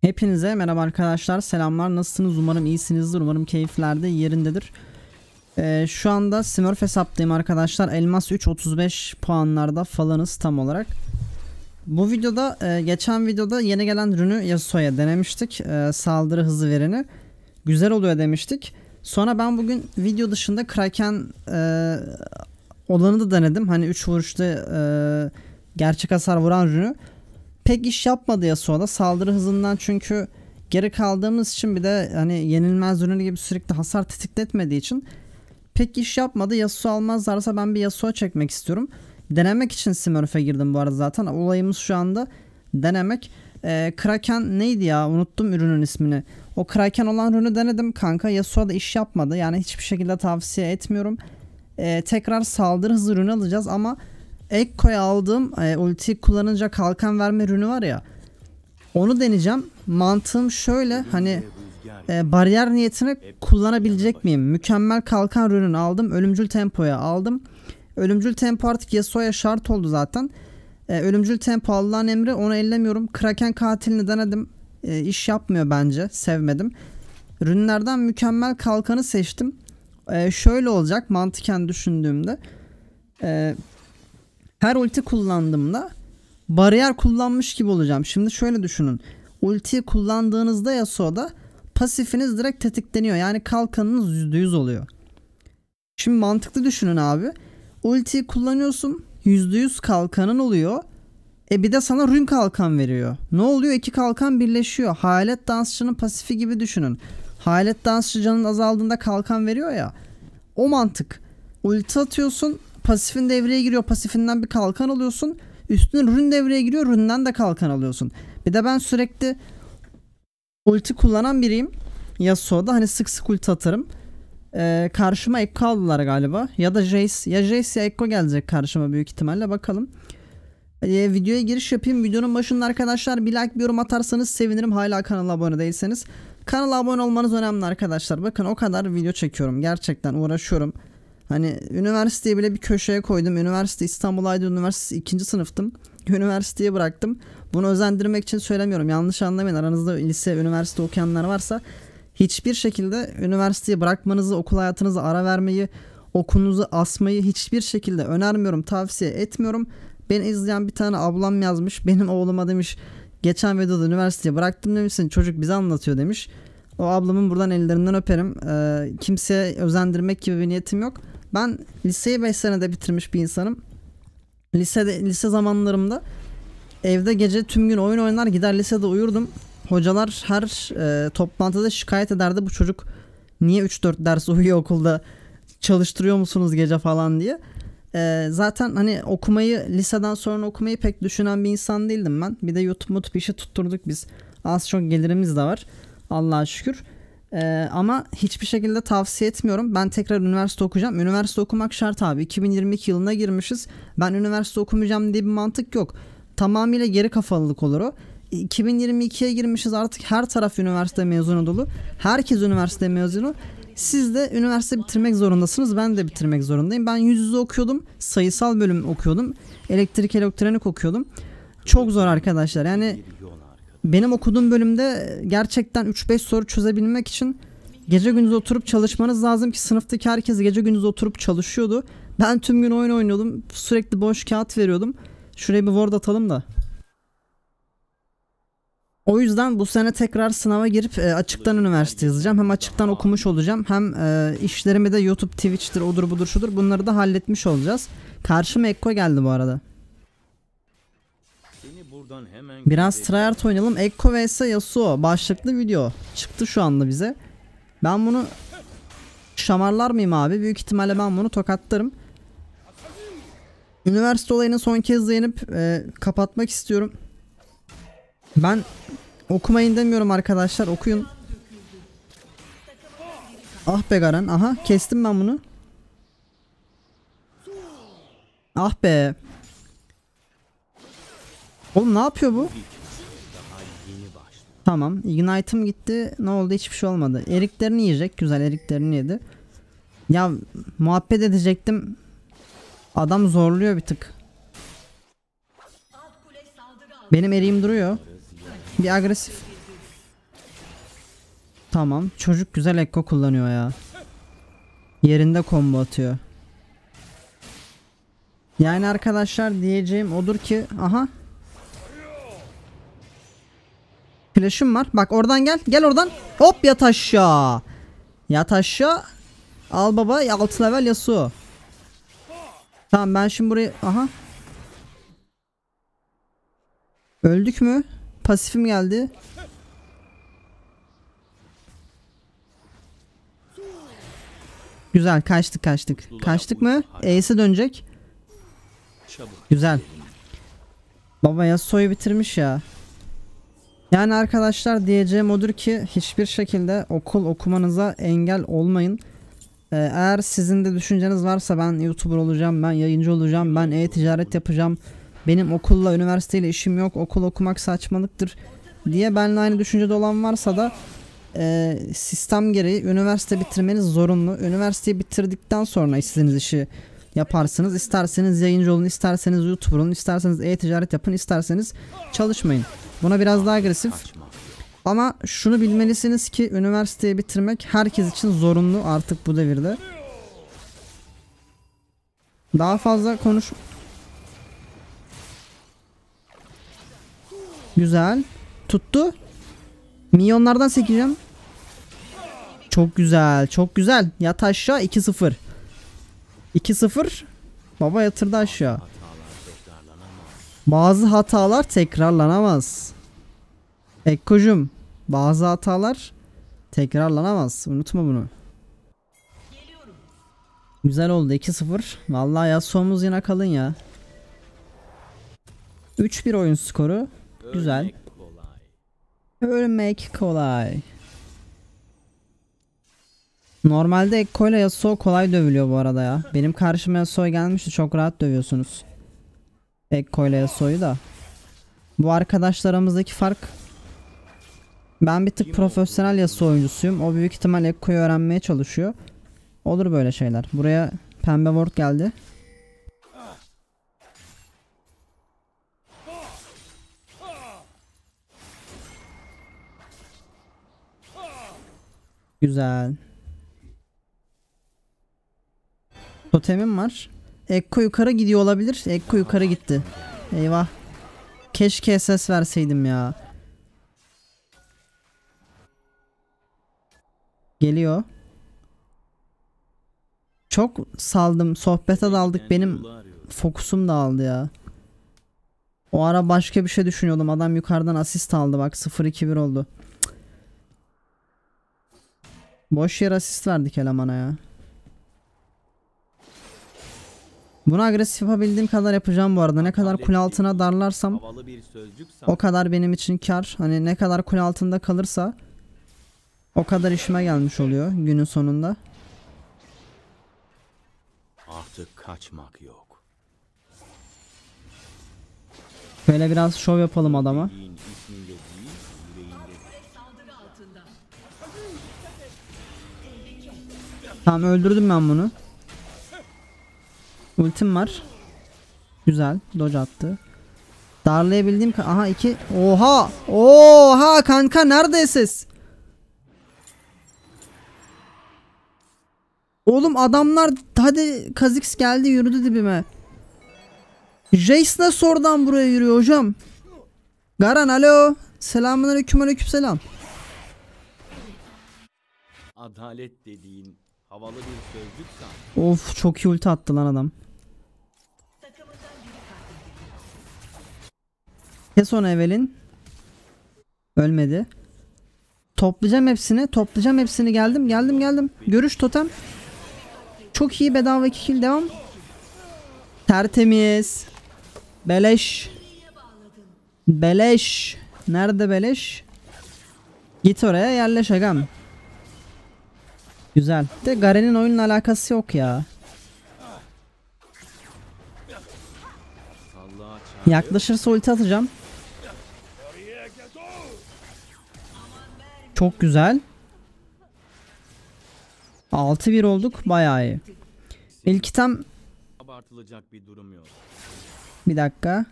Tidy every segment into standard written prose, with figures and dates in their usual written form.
Hepinize merhaba arkadaşlar, selamlar, nasılsınız? Umarım iyisinizdir, umarım keyifler de yerindedir. Şu anda Smurf hesaptayım arkadaşlar. Elmas 3.35 puanlarda falanız tam olarak. Bu videoda geçen videoda yeni gelen Rune'ü Yasuo'ya denemiştik, saldırı hızı vereni. Güzel oluyor demiştik. Sonra ben bugün video dışında Kraken olanı da denedim. Hani 3 vuruşta gerçek hasar vuran Rune'ü. Pek iş yapmadı Yasuo'da saldırı hızından, çünkü geri kaldığımız için, bir de hani yenilmez ürünü gibi sürekli hasar tetikletmediği için pek iş yapmadı. Yasuo almazlarsa ben bir Yasuo çekmek istiyorum. Denemek için Smurf'e girdim bu arada zaten. Olayımız şu anda denemek. Kraken neydi ya, unuttum ürünün ismini. O Kraken olan ürünü denedim kanka. Yasuo'da iş yapmadı, yani hiçbir şekilde tavsiye etmiyorum. Tekrar saldırı hızı ürünü alacağız ama Ekko'ya aldığım ulti kullanınca kalkan verme rünü var ya, onu deneyeceğim. Mantığım şöyle, hani bariyer niyetine kullanabilecek miyim? Mükemmel kalkan rününü aldım, ölümcül tempoya aldım. Ölümcül tempo artık Yasuo'ya şart oldu zaten. Ölümcül tempo Allah'ın emri, onu ellemiyorum. Kraken katilini denedim, iş yapmıyor bence, sevmedim. Rünlerden mükemmel kalkanı seçtim. Şöyle olacak mantıken düşündüğümde. Her ulti kullandığımda bariyer kullanmış gibi olacağım. Şimdi şöyle düşünün. Ulti kullandığınızda Yasuo'da pasifiniz direkt tetikleniyor. Yani kalkanınız %100 oluyor. Şimdi mantıklı düşünün abi. Ultiyi kullanıyorsun, %100 kalkanın oluyor. Bir de sana rün kalkan veriyor. Ne oluyor? İki kalkan birleşiyor. Hayalet dansçının pasifi gibi düşünün. Hayalet dansçı canın azaldığında kalkan veriyor ya. O mantık. Ulti atıyorsun, pasifin devreye giriyor, pasifinden bir kalkan alıyorsun. Üstüne rün devreye giriyor, ründen de kalkan alıyorsun. Bir de ben sürekli ulti kullanan biriyim Yasuo'da, hani sık sık ulti atarım. Karşıma Ekko aldılar galiba, ya da Jayce, ya Jayce ya Ekko gelecek karşıma büyük ihtimalle, bakalım. Videoya giriş yapayım. Videonun başında arkadaşlar bir like, bir yorum atarsanız sevinirim, hala kanala abone değilseniz. Kanala abone olmanız önemli arkadaşlar. Bakın o kadar video çekiyorum, gerçekten uğraşıyorum. Hani üniversiteyi bile bir köşeye koydum. Üniversite, İstanbul Aydın Üniversitesi 2. sınıftım. Üniversiteyi bıraktım. Bunu özendirmek için söylemiyorum, yanlış anlamayın. Aranızda lise, üniversite okuyanlar varsa hiçbir şekilde üniversiteyi bırakmanızı, okul hayatınızı ara vermeyi, okununuzu asmayı hiçbir şekilde önermiyorum, tavsiye etmiyorum. Beni izleyen bir tane ablam yazmış, benim oğluma demiş geçen videoda üniversiteyi bıraktım demişsin, çocuk bize anlatıyor demiş. O ablamın buradan ellerinden öperim. Kimseye özendirmek gibi bir niyetim yok. Ben liseyi 5 senede bitirmiş bir insanım. Lise zamanlarımda evde gece tüm gün oyun oynar, gider lisede uyurdum. Hocalar her toplantıda şikayet ederdi, bu çocuk niye 3-4 ders uyuyor okulda, çalıştırıyor musunuz gece falan diye. Zaten hani okumayı, liseden sonra okumayı pek düşünen bir insan değildim ben. Bir de YouTube bir şey tutturduk biz, az çok gelirimiz de var Allah'a şükür. Ama hiçbir şekilde tavsiye etmiyorum. Ben tekrar üniversite okuyacağım. Üniversite okumak şart abi, 2022 yılına girmişiz. Ben üniversite okumayacağım diye bir mantık yok, tamamıyla geri kafalılık olur o. 2022'ye girmişiz artık, her taraf üniversite mezunu dolu, herkes üniversite mezunu. Siz de üniversite bitirmek zorundasınız, ben de bitirmek zorundayım. Ben yüz yüze okuyordum, sayısal bölüm okuyordum, elektrik elektronik okuyordum. Çok zor arkadaşlar, yani benim okuduğum bölümde gerçekten 3-5 soru çözebilmek için gece gündüz oturup çalışmanız lazım ki sınıftaki herkes gece gündüz oturup çalışıyordu. Ben tüm gün oyun oynuyordum, sürekli boş kağıt veriyordum. Şuraya bir word atalım da. O yüzden bu sene tekrar sınava girip açıktan üniversite yazacağım. Hem açıktan okumuş olacağım, hem işlerimi de YouTube, Twitch'tir, odur budur şudur, bunları da halletmiş olacağız. Karşıma Ekko geldi bu arada. Biraz tryhard oynayalım. Ekko vs Yasuo başlıklı video çıktı şu anda bize. Ben bunu şamarlar mıyım abi? Büyük ihtimalle ben bunu tokatlarım. Üniversite olayını son kez dayanıp kapatmak istiyorum. Ben okumayın demiyorum arkadaşlar, okuyun. Ah be Garen. Aha, kestim ben bunu. Ah be. Oğlum ne yapıyor bu? Tamam, ignite'ım gitti. Ne oldu? Hiçbir şey olmadı. Eriklerini yiyecek. Güzel, eriklerini yedi. Ya muhabbet edecektim, adam zorluyor bir tık. Benim eriğim duruyor. Bir agresif. Tamam. Çocuk güzel Ekko kullanıyor ya. Yerinde combo atıyor. Yani arkadaşlar diyeceğim odur ki. Aha. Flash'ım var. Bak oradan gel. Gel oradan. Hop yat aşağı. Yat aşağı. Al baba. 6 level Yasuo. Tamam ben şimdi burayı. Aha. Öldük mü? Pasifim geldi. Güzel kaçtık kaçtık. Kaçtık mı? Ace'e dönecek. Güzel. Baba Yasuo'yu bitirmiş ya. Yani arkadaşlar diyeceğim odur ki hiçbir şekilde okul okumanıza engel olmayın. Eğer sizin de düşünceniz varsa ben YouTuber olacağım, ben yayıncı olacağım, ben e-ticaret yapacağım, benim okulla üniversiteyle işim yok, okul okumak saçmalıktır diye benimle aynı düşüncede olan varsa da sistem gereği üniversite bitirmeniz zorunlu. Üniversiteyi bitirdikten sonra istediğiniz işi yaparsınız. İsterseniz yayıncı olun, isterseniz YouTuber olun, isterseniz e-ticaret yapın, isterseniz çalışmayın. Buna biraz daha agresif. Ama şunu bilmelisiniz ki üniversiteyi bitirmek herkes için zorunlu artık bu devirde. Daha fazla konuş. Güzel. Tuttu. Milyonlardan sekeceğim. Çok güzel. Çok güzel. Yat aşağı. 2-0. 2-0. Baba yatırdı aşağı. Bazı hatalar tekrarlanamaz. Ekko'cum. Bazı hatalar tekrarlanamaz. Unutma bunu. Güzel oldu. 2-0. Vallahi Yasuo'muz yine kalın ya. 3-1 oyun skoru. Güzel. Ölmek kolay. Normalde Ekko ile Yasuo kolay dövülüyor bu arada ya. Benim karşıma Yasuo gelmişti. Çok rahat dövüyorsunuz. Ekko ile Yasuo'yu da. Bu arkadaşlarımızdaki fark. Ben bir tık profesyonel Yasuo oyuncusuyum. O büyük ihtimal Ekko'yu öğrenmeye çalışıyor. Olur böyle şeyler. Buraya pembe ward geldi. Güzel. Totemim var. Ekko yukarı gidiyor olabilir. Ekko yukarı gitti. Eyvah. Keşke ses verseydim ya. Geliyor. Çok saldım. Sohbete daldık. Benim fokusum dağıldı ya. O ara başka bir şey düşünüyordum. Adam yukarıdan asist aldı. Bak 0-2-1 oldu. Boş yere asist verdik elemana ya. Bunu agresif yapabildiğim kadar yapacağım bu arada. Ne kadar kule altına darlarsam o kadar benim için kar. Hani ne kadar kule altında kalırsa o kadar işime gelmiş oluyor günün sonunda. Artık kaçmak yok. Böyle biraz şov yapalım adama. Tamam öldürdüm ben bunu. Ultim var. Güzel. Dodge attı. Darlayabildiğim... Aha 2. Oha. Oha kanka neredesiniz? Oğlum adamlar... Hadi Kha'Zix geldi yürüdü dibime. Jayce nasıl oradan buraya yürüyor hocam? Garen alo. Selamünaleyküm aleykümselam. Adalet dediğin... Havalı bir sözcük sanki. Of çok iyi ulti attı lan adam. Kes onu Evelin. Ölmedi. Toplayacağım hepsini. Toplayacağım hepsini. Geldim geldim geldim. Görüş totem. Çok iyi bedava 2 kill devam. Tertemiz. Beleş. Beleş. Nerede beleş? Git oraya yerleş agam. Güzel. De Garen'in oyunla alakası yok ya. Yaklaşırsa ulti atacağım. Çok güzel. 6-1 olduk. Bayağı iyi. İlk item. Bir dakika.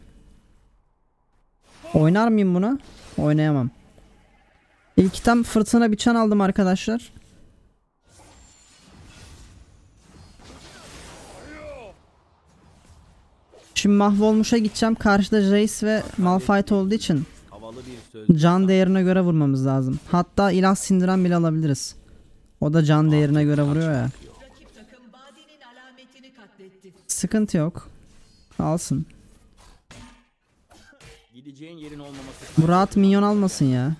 Oynar mıyım buna? Oynayamam. İlk tam fırtına bıçan aldım arkadaşlar. Şimdi mahvolmuşa gideceğim. Karşıda Jayce ve Malphite olduğu için can değerine göre vurmamız lazım. Hatta ilah sindiren bile alabiliriz. O da can değerine göre vuruyor ya. Sıkıntı yok. Alsın. Bu rahat minyon almasın ya.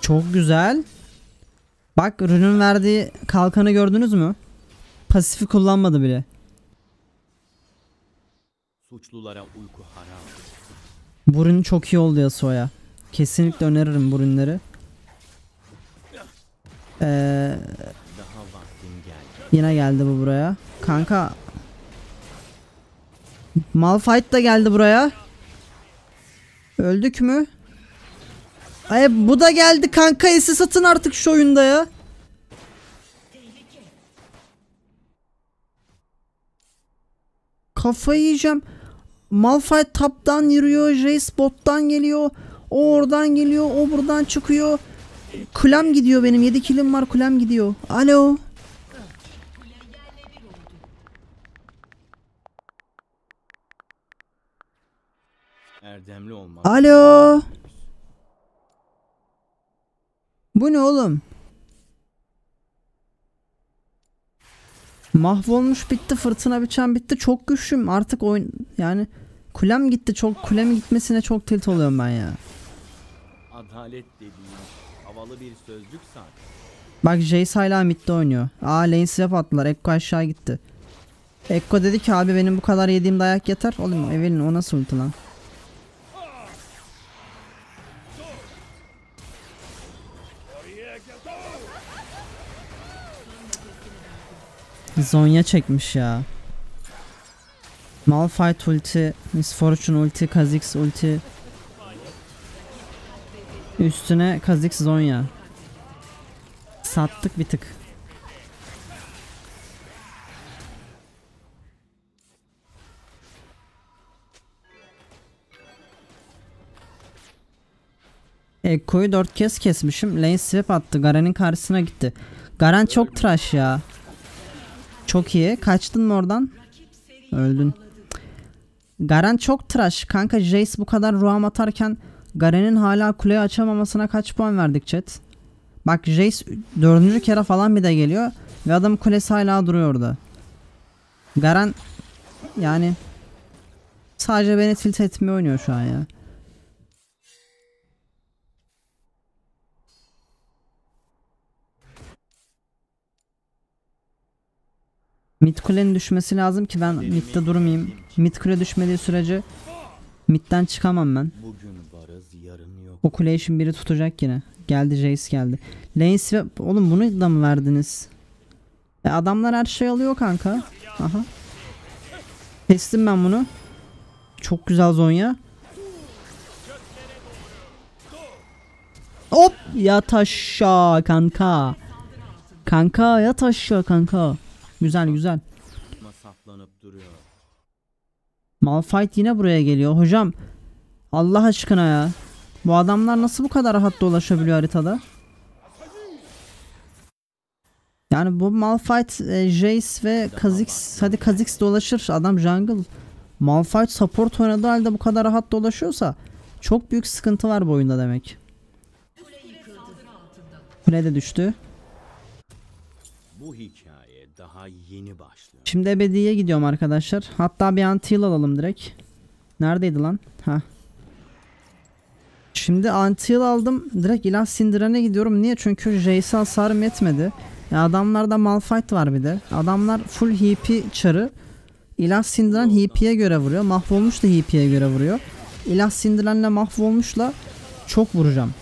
Çok güzel. Bak Rune'un verdiği kalkanı gördünüz mü? Pasifi kullanmadı bile. Suçlulara uyku haram. Bu Rune çok iyi oldu Yasuo'ya. Kesinlikle öneririm bu Rune'leri. Yine geldi bu buraya. Kanka. Malphite da geldi buraya. Öldük mü? Ay bu da geldi kanka, esi satın artık şu oyunda ya. Kafayı yiyeceğim. Malphite taptan yürüyor, Jayce bottan geliyor. O oradan geliyor, o buradan çıkıyor. Kulem gidiyor benim, 7 kilim var, kulem gidiyor. Alo. Erdemli olmak. Alo. Bu ne oğlum? Mahvolmuş bitti, fırtına biçen bitti. Çok güçlüyüm artık oyun, yani kulem gitti, çok kulem gitmesine çok tilt oluyorum ben ya. Adalet dediğin havalı bir sözcük sanki. Bak Jayce hala midde oynuyor. Aa lane swap attılar. Ekko aşağı gitti. Ekko dedi ki abi benim bu kadar yediğim dayak yeter. Oğlum Evelyn o nasıl ulti lan? Zonya çekmiş ya. Malphite ulti, Miss Fortune ulti, Kha'Zix ulti. Üstüne Kha'Zix Zonya. Sattık bir tık. Ekko'yu 4 kez kesmişim. Lane swap attı. Garen'in karşısına gitti. Garen çok trash ya. Çok iyi. Kaçtın mı oradan? Öldün. Garen çok trash. Kanka Jayce bu kadar ruam atarken Garen'in hala kuleyi açamamasına kaç puan verdik chat? Bak Jayce 4. kere falan bir de geliyor ve adam kulesi hala duruyor orada. Garen yani sadece beni tilt etmeye oynuyor şu an ya. Mid kulenin düşmesi lazım ki ben midde durmayayım. Mid kule düşmediği sürece midden çıkamam ben. O kuleyi şimdi biri tutacak yine. Geldi Jayce geldi. Lane swap. Oğlum bunu da mı verdiniz? Adamlar her şey alıyor kanka. Aha. Kestim ben bunu. Çok güzel Zonya. Hop! Yat aşağı kanka. Kanka yat aşağı kanka. Güzel güzel. Malphite yine buraya geliyor. Hocam Allah aşkına ya. Bu adamlar nasıl bu kadar rahat dolaşabiliyor haritada? Yani bu Malphite, Jayce ve Kha'Zix. Hadi Kha'Zix dolaşır. Adam jungle. Malphite support oynadığı halde bu kadar rahat dolaşıyorsa çok büyük sıkıntı var bu oyunda demek. Kule de düştü. Bu hikaye daha yeni başlıyor. Şimdi ebediye gidiyorum arkadaşlar. Hatta bir anti-heal alalım direkt. Neredeydi lan? Ha. Şimdi anti-heal aldım. Direkt ilah sindirene gidiyorum. Niye? Çünkü Jayce'e hasarım yetmedi. Ya adamlarda Malphite var bir de. Adamlar full HP çarı. İlah sindiren HP'ye göre vuruyor. Mahvolmuş da HP'ye göre vuruyor. İlah sindirenle mahvolmuşla çok vuracağım.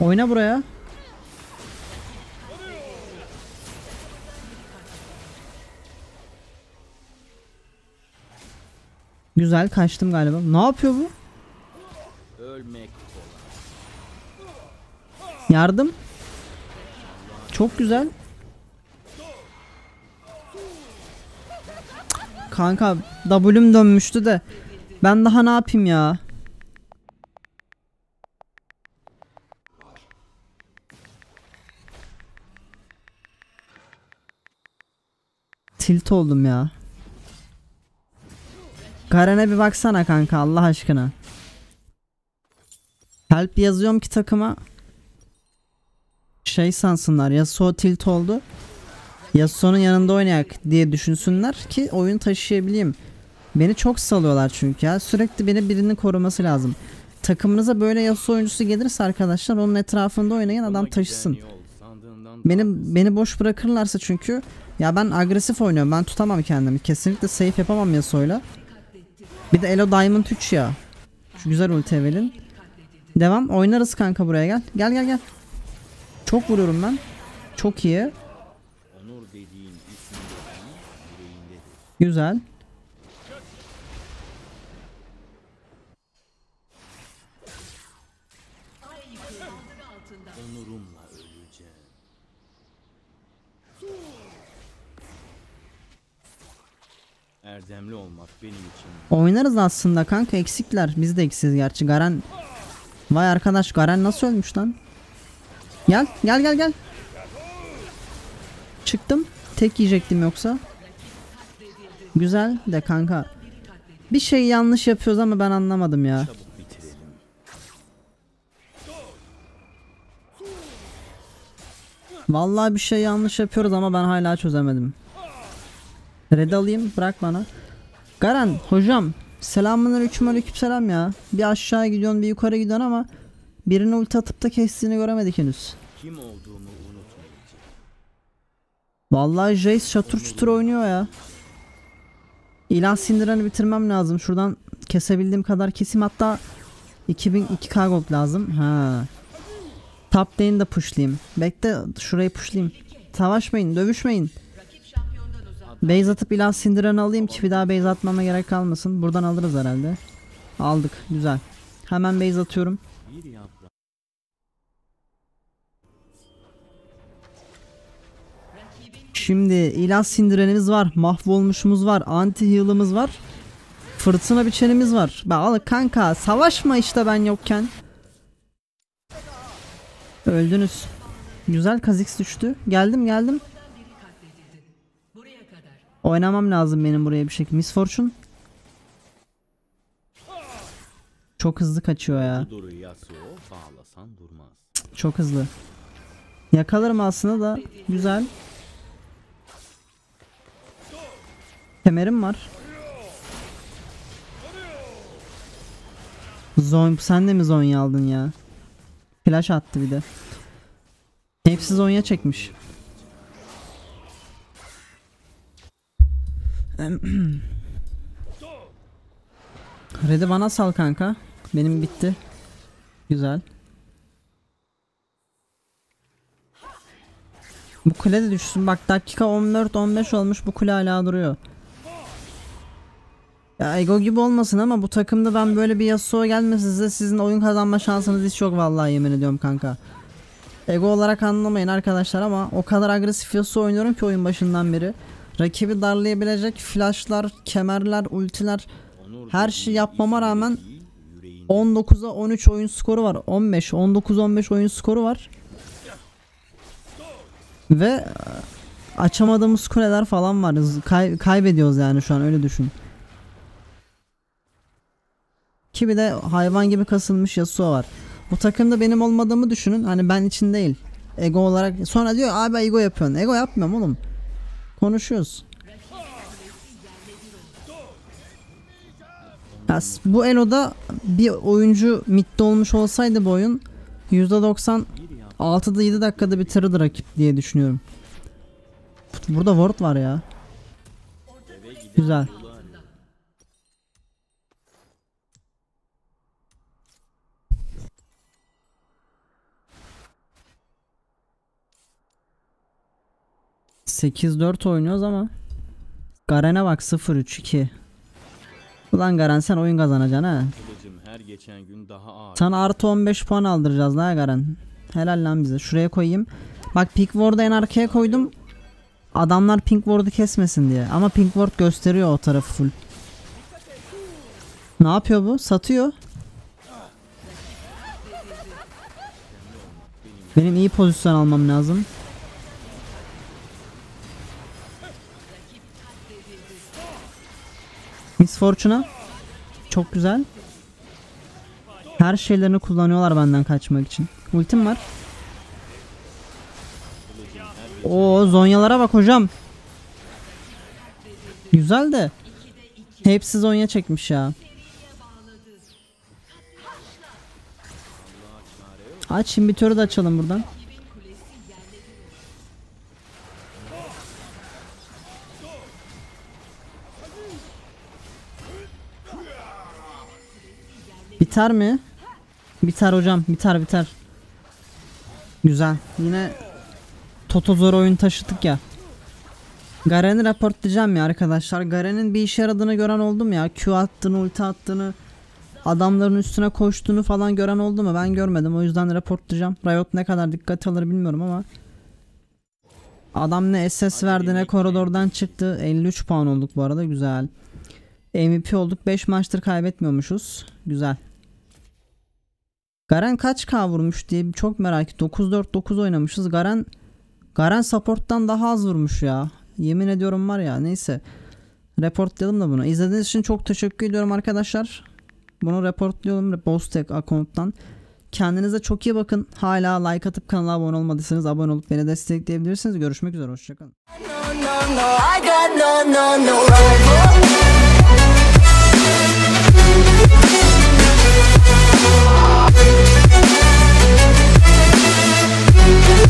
Oyna buraya. Güzel kaçtım galiba. Ne yapıyor bu? Ölmek kolay. Yardım. Çok güzel. Kanka W'm dönmüştü de. Ben daha ne yapayım ya? Tilt oldum ya. Garen'e bir baksana kanka Allah aşkına. Help yazıyorum ki takıma. Şey sansınlar, Yasuo tilt oldu. Yasuo'nun yanında oynayak diye düşünsünler ki oyun taşıyabileyim. Beni çok salıyorlar çünkü ya. Sürekli beni birinin koruması lazım. Takımınıza böyle Yasuo oyuncusu gelirse arkadaşlar onun etrafında oynayın, adam taşısın. Beni boş bırakırlarsa çünkü ya ben agresif oynuyorum. Ben tutamam kendimi. Kesinlikle safe yapamam Yasuo'yla. Bir de Elo Diamond 3 ya. Şu güzel ulti Evel'in. Devam. Oynarız kanka, buraya gel. Gel gel gel. Çok vuruyorum ben. Çok iyi. Güzel. Erdemli olmak benim için. Oynarız aslında kanka, eksikler. Biz de eksiz gerçi. Garen. Vay arkadaş, Garen nasıl ölmüş lan? Gel gel gel gel. Çıktım. Tek yiyecektim yoksa. Güzel de kanka. Bir şey yanlış yapıyoruz ama ben anlamadım ya. Vallahi bir şey yanlış yapıyoruz ama ben hala çözemedim. Red alayım, bırak bana. Garen hocam selamünaleyküm ya. Bir aşağı gidiyorsun bir yukarı gidiyorsun ama birini ulti atıp da kestiğini göremedik henüz. Kim olduğumu unutmayacağım. Vallahi Jayce çatır çutur oynuyor ya. İlah sindireni bitirmem lazım. Şuradan kesebildiğim kadar keseyim. Hatta 2002k gold lazım. Ha. Top lane'i de pushlayayım. Bekle, şurayı pushlayayım. Savaşmayın, dövüşmeyin. Base atıp ilah sindireni alayım ki bir daha base atmama gerek kalmasın. Buradan alırız herhalde. Aldık, güzel. Hemen base atıyorum. Şimdi ilah sindirenimiz var, mahvolmuşumuz var, anti heal'ımız var, fırtına biçenimiz var. Al kanka, savaşma işte ben yokken. Öldünüz. Güzel, Kha'Zix düştü. Geldim geldim. Oynamam lazım benim buraya bir şekilde. Miss Fortune. Çok hızlı kaçıyor ya. Çok hızlı. Yakalarım aslında da. Güzel. Kemerim var. Zonya, sen de mi Zonya aldın ya? Flash attı bir de. Hepsi Zonya çekmiş. Red'i bana sal kanka. Benim bitti. Güzel. Bu kule de düşsün. Bak dakika 14-15 olmuş, bu kule hala duruyor. Ya ego gibi olmasın ama bu takımda ben böyle bir Yasuo gelmezse sizin oyun kazanma şansınız hiç yok vallahi, yemin ediyorum kanka. Ego olarak anlamayın arkadaşlar ama o kadar agresif Yasuo oynuyorum ki oyun başından beri. Rakibi darlayabilecek flashlar, kemerler, ultiler, her şey yapmama rağmen 19'a 13 oyun skoru var. 19-15 oyun skoru var. Ve açamadığımız kuleler falan var. Kaybediyoruz yani şu an, öyle düşün. Ki bir de hayvan gibi kasılmış Yasuo var. Bu takımda benim olmadığımı düşünün. Hani ben için değil. Ego olarak. Sonra diyor abi ego yapıyorsun. Ego yapmıyorum oğlum. Konuşuyoruz. Ya, bu Elo'da bir oyuncu midde olmuş olsaydı bu oyun %90 6'da 7 dakikada bitirirdi rakip diye düşünüyorum. Burada ward var ya. Güzel. ...8-4 oynuyoruz ama... Garen'e bak 0-3-2. Ulan Garen sen oyun kazanacaksın ha. Sana artı 15 puan aldıracağız la Garen. Helal lan bize. Şuraya koyayım. Bak Pick Ward'ı en arkaya koydum. Adamlar pink ward'u kesmesin diye. Ama pink ward gösteriyor o tarafı full. Ne yapıyor bu? Satıyor. Benim iyi pozisyon almam lazım. Miss Fortune'a. Çok güzel. Her şeylerini kullanıyorlar benden kaçmak için. Ultim var. Oo, Zonyalara bak hocam. Güzel de. Hepsi Zonya çekmiş ya. Aç şimdi, bir türü de açalım buradan. Biter mi? Biter hocam, biter biter. Güzel. Yine Toto zor oyun taşıdık ya. Garen'i raportlayacağım ya arkadaşlar. Garen'in bir işe yaradığını gören oldum ya. Q attığını, ulti attığını, adamların üstüne koştuğunu falan gören oldu mu? Ben görmedim, o yüzden raportlayacağım. Riot ne kadar dikkat alır bilmiyorum ama adam ne SS verdi ne koridordan çıktı. 53 puan olduk bu arada, güzel. MVP olduk, 5 maçtır kaybetmiyormuşuz. Güzel. Garen kaç K vurmuş diye çok merak ettim. 9-4-9 oynamışız. Garen support'tan daha az vurmuş ya. Yemin ediyorum var ya, neyse. Reportlayalım da bunu. İzlediğiniz için çok teşekkür ediyorum arkadaşlar. Bunu reportlayalım Bostek account'tan. Kendinize çok iyi bakın. Hala like atıp kanala abone olmadıysanız abone olup beni destekleyebilirsiniz. Görüşmek üzere, hoşçakalın.